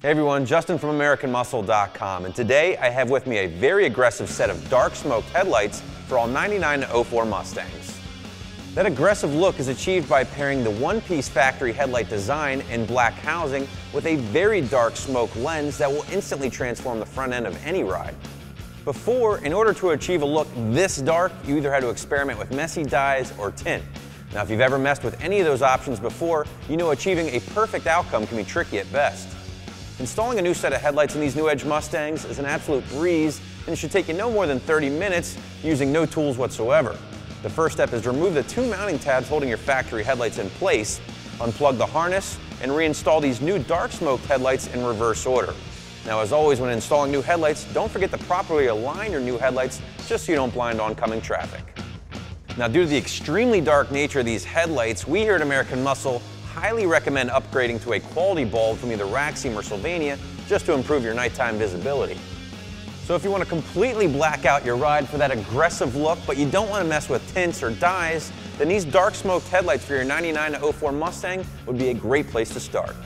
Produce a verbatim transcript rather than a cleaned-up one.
Hey everyone, Justin from American Muscle dot com, and today I have with me a very aggressive set of dark smoked headlights for all ninety-nine to oh four Mustangs. That aggressive look is achieved by pairing the one-piece factory headlight design and black housing with a very dark smoke lens that will instantly transform the front end of any ride. Before, in order to achieve a look this dark, you either had to experiment with messy dyes or tint. Now if you've ever messed with any of those options before, you know achieving a perfect outcome can be tricky at best. Installing a new set of headlights in these New Edge Mustangs is an absolute breeze, and it should take you no more than thirty minutes using no tools whatsoever. The first step is to remove the two mounting tabs holding your factory headlights in place, unplug the harness, and reinstall these new dark smoked headlights in reverse order. Now as always, when installing new headlights, don't forget to properly align your new headlights just so you don't blind oncoming traffic. Now due to the extremely dark nature of these headlights, we here at American Muscle highly recommend upgrading to a quality bulb from either Raxiom or Sylvania just to improve your nighttime visibility. So if you want to completely black out your ride for that aggressive look, but you don't want to mess with tints or dyes, then these dark smoked headlights for your ninety-nine to oh four Mustang would be a great place to start.